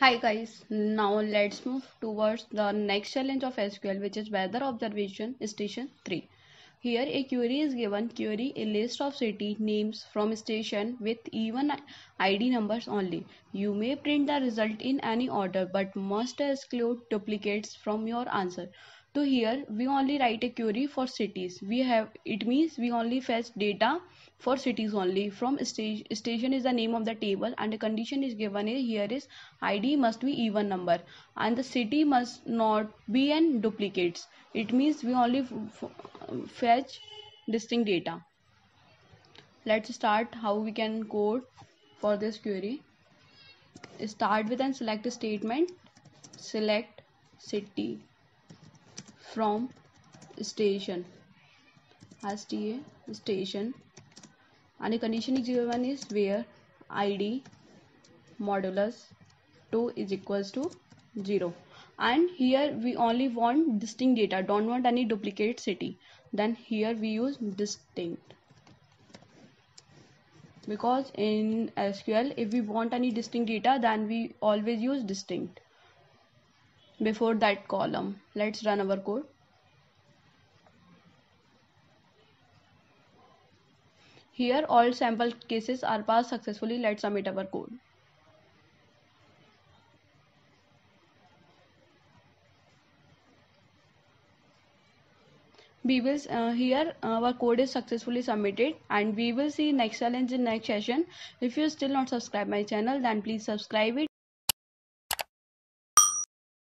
Hi guys, now let's move towards the next challenge of SQL, which is Weather Observation Station 3. Here a query is given. Query a list of city names from station with even ID numbers only. You may print the result in any order but must exclude duplicates from your answer. So here we only write a query for cities. It means we only fetch data for cities only from station is the name of the table, and the condition is given here is ID must be even number and the city must not be in duplicates. It means we only fetch distinct data. Let's start how we can code for this query. Start with and select a statement. Select city from station, STA station, and the condition is given is where ID modulus 2 is equals to 0, and here we only want distinct data, don't want any duplicate city. Then here we use distinct, because in SQL if we want any distinct data then we always use distinct before that column. Let's run our code. Here all sample cases are passed successfully. Let's submit our code. We will here our code is successfully submitted, and we will see next challenge in next session. If you still not subscribe my channel, then please subscribe it.